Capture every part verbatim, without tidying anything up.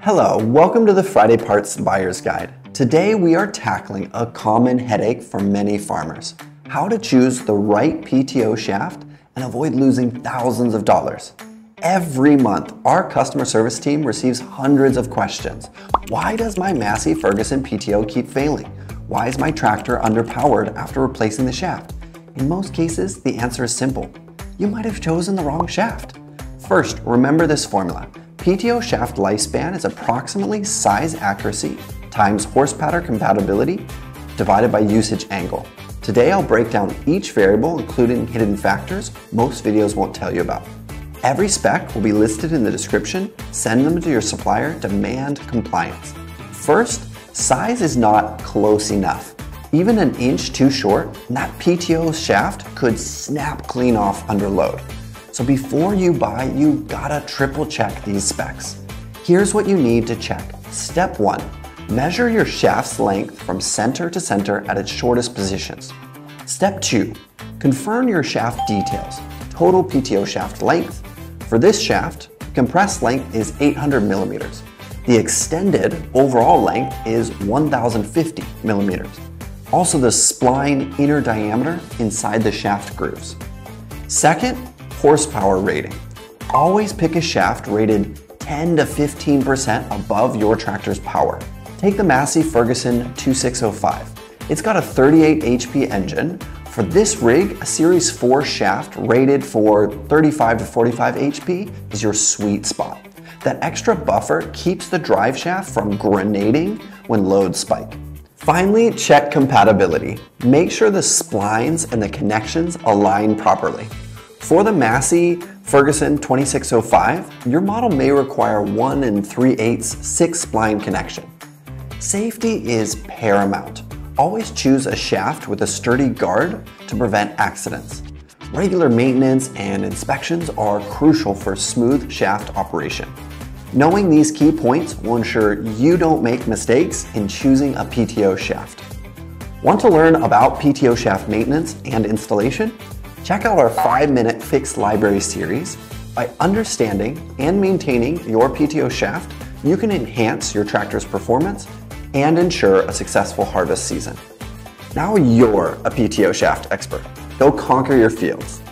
Hello, welcome to the Friday Parts Buyer's Guide. Today we are tackling a common headache for many farmers, how to choose the right P T O shaft and avoid losing thousands of dollars. Every month, our customer service team receives hundreds of questions. Why does my Massey Ferguson P T O keep failing? Why is my tractor underpowered after replacing the shaft? In most cases, the answer is simple. You might have chosen the wrong shaft. First, remember this formula. P T O shaft lifespan is approximately size accuracy times horsepower compatibility divided by usage angle. Today I'll break down each variable, including hidden factors most videos won't tell you about. Every spec will be listed in the description. Send them to your supplier, demand compliance. First, size is not close enough. Even an inch too short, and that P T O shaft could snap clean off under load. So before you buy, you gotta triple check these specs. Here's what you need to check. Step one, measure your shaft's length from center to center at its shortest positions. Step two, confirm your shaft details, total P T O shaft length. For this shaft, compressed length is eight hundred millimeters. The extended overall length is one thousand fifty millimeters. Also the spline inner diameter inside the shaft grooves. Second, horsepower rating. Always pick a shaft rated ten to fifteen percent above your tractor's power. Take the Massey Ferguson two six zero five. It's got a thirty-eight H P engine. For this rig, a Series four shaft rated for thirty-five to forty-five H P is your sweet spot. That extra buffer keeps the drive shaft from grenading when loads spike. Finally, check compatibility. Make sure the splines and the connections align properly. For the Massey Ferguson twenty-six oh five, your model may require one and three eighths six spline connection. Safety is paramount. Always choose a shaft with a sturdy guard to prevent accidents. Regular maintenance and inspections are crucial for smooth shaft operation. Knowing these key points will ensure you don't make mistakes in choosing a P T O shaft. Want to learn about P T O shaft maintenance and installation? Check out our five minute Fix Library series. By understanding and maintaining your P T O shaft, you can enhance your tractor's performance and ensure a successful harvest season. Now you're a P T O shaft expert. Go conquer your fields.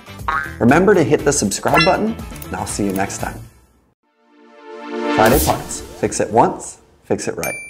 Remember to hit the subscribe button, and I'll see you next time. Friday Parts. Fix it once, fix it right.